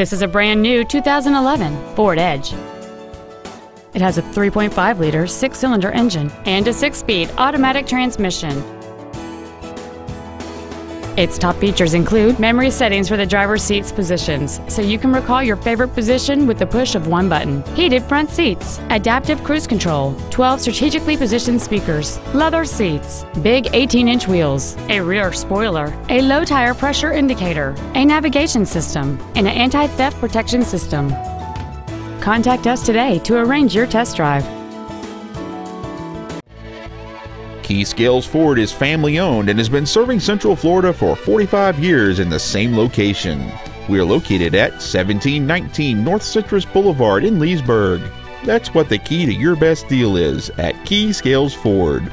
This is a brand new 2011 Ford Edge. It has a 3.5-liter six-cylinder engine and a six-speed automatic transmission. Its top features include memory settings for the driver's seat's positions, so you can recall your favorite position with the push of one button, heated front seats, adaptive cruise control, 12 strategically positioned speakers, leather seats, big 18-inch wheels, a rear spoiler, a low tire pressure indicator, a navigation system, and an anti-theft protection system. Contact us today to arrange your test drive. Key Scales Ford is family-owned and has been serving Central Florida for 45 years in the same location. We are located at 1719 North Citrus Boulevard in Leesburg. That's what the key to your best deal is at Key Scales Ford.